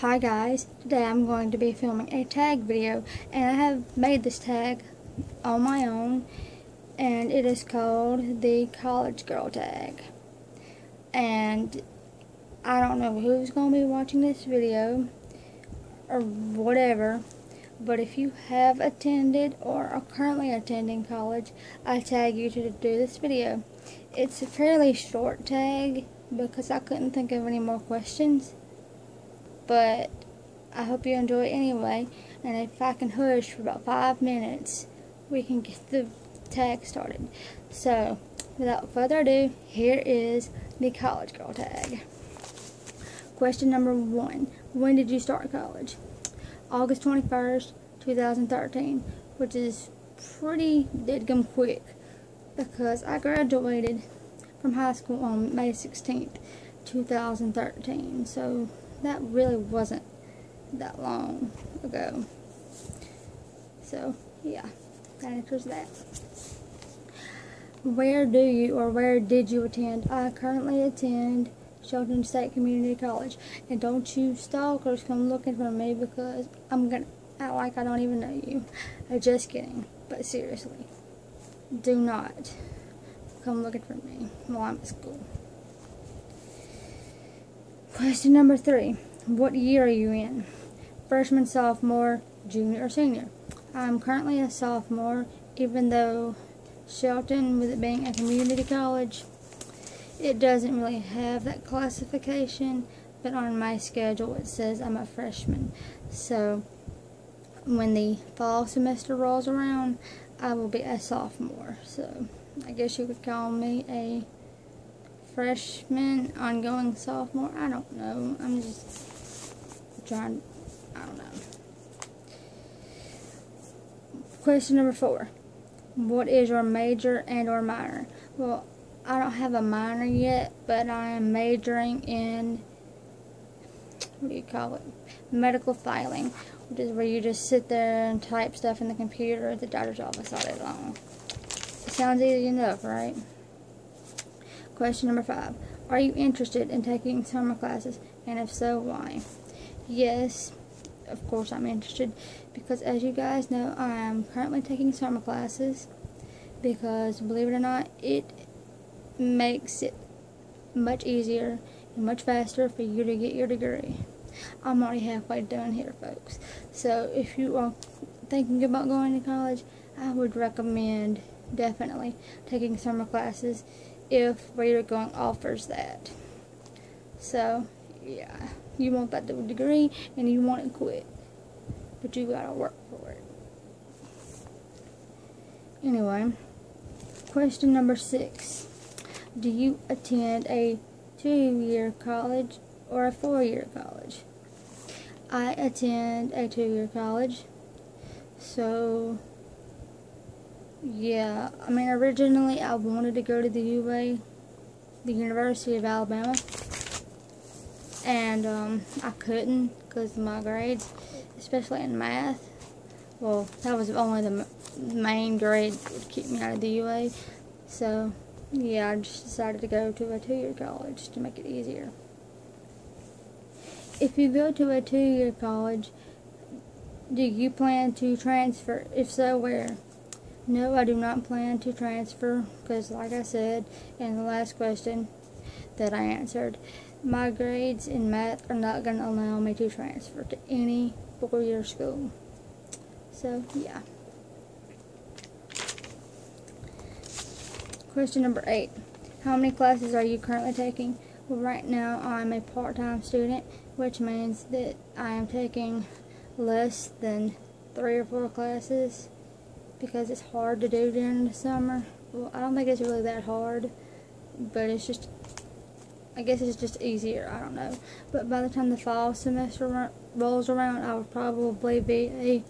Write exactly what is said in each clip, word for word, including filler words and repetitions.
Hi guys, today I'm going to be filming a tag video, and I have made this tag on my own, and it is called the College Girl Tag. And I don't know who's going to be watching this video or whatever, but if you have attended or are currently attending college, I tag you to do this video. It's a fairly short tag because I couldn't think of any more questions. But I hope you enjoy it anyway, and if I can hush for about five minutes, we can get the tag started. So, without further ado, here is the College Girl tag. Question number one. When did you start college? August twenty-first, two thousand thirteen, which is pretty didgum quick because I graduated from high school on May sixteenth, two thousand thirteen. So, that really wasn't that long ago. So, yeah, that answers that. Where do you or where did you attend? I currently attend Shelton State Community College. And don't you stalkers come looking for me because I'm going to act like I don't even know you. I'm just kidding. But seriously, do not come looking for me while I'm at school. Question number three. What year are you in? Freshman, sophomore, junior, or senior? I'm currently a sophomore, even though Shelton, with it being a community college, it doesn't really have that classification, but on my schedule it says I'm a freshman. So when the fall semester rolls around, I will be a sophomore. So I guess you could call me a freshman, ongoing sophomore, I don't know. I'm just trying, I don't know. Question number four. What is your major and or minor? Well, I don't have a minor yet, but I am majoring in, what do you call it? Medical filing, which is where you just sit there and type stuff in the computer at the doctor's office all day long. It sounds easy enough, right? Question number five. Are you interested in taking summer classes, and if so, why? Yes, of course I'm interested, because as you guys know, I am currently taking summer classes because, believe it or not, it makes it much easier and much faster for you to get your degree. I'm already halfway done here, folks. So if you are thinking about going to college, I would recommend definitely taking summer classes if where you're going offers that. So, yeah, you want that double degree and you want it quick, but you gotta work for it. Anyway, question number six. Do you attend a two-year college or a four-year college? I attend a two-year college, so yeah, I mean, originally I wanted to go to the U A, the University of Alabama, and um, I couldn't because of my grades, especially in math. Well, that was only the main grade that would keep me out of the U A, so yeah, I just decided to go to a two-year college to make it easier. If you go to a two-year college, do you plan to transfer? If so, where? No, I do not plan to transfer because, like I said in the last question that I answered, my grades in math are not going to allow me to transfer to any four-year school. So, yeah. Question number eight. How many classes are you currently taking? Well, right now I'm a part-time student, which means that I am taking less than three or four classes, because it's hard to do during the summer. Well, I don't think it's really that hard, but it's just, I guess it's just easier, I don't know. But by the time the fall semester rolls around, I will probably be a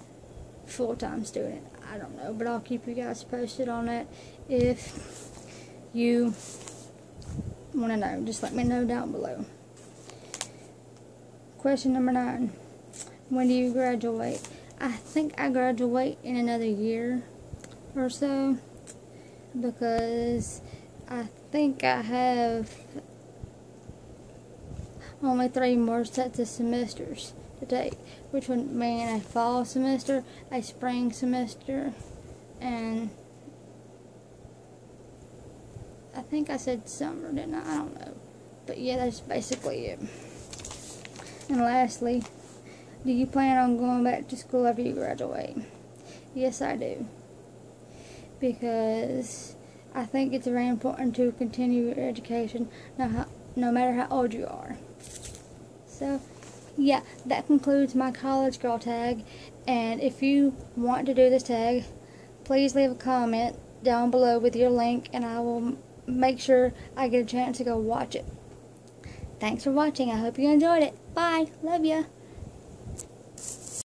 full-time student. I don't know, but I'll keep you guys posted on that. If you want to know, just let me know down below. Question number nine. When do you graduate? I think I graduate in another year or so, because I think I have, only three more sets of semesters to take, which would mean a fall semester, a spring semester, and I think I said summer, didn't I? I don't know. But yeah, that's basically it. And lastly, do you plan on going back to school after you graduate? Yes, I do. Because I think it's very important to continue your education no, how, no matter how old you are. So, yeah, that concludes my college girl tag. And if you want to do this tag, please leave a comment down below with your link, and I will make sure I get a chance to go watch it. Thanks for watching. I hope you enjoyed it. Bye. Love ya.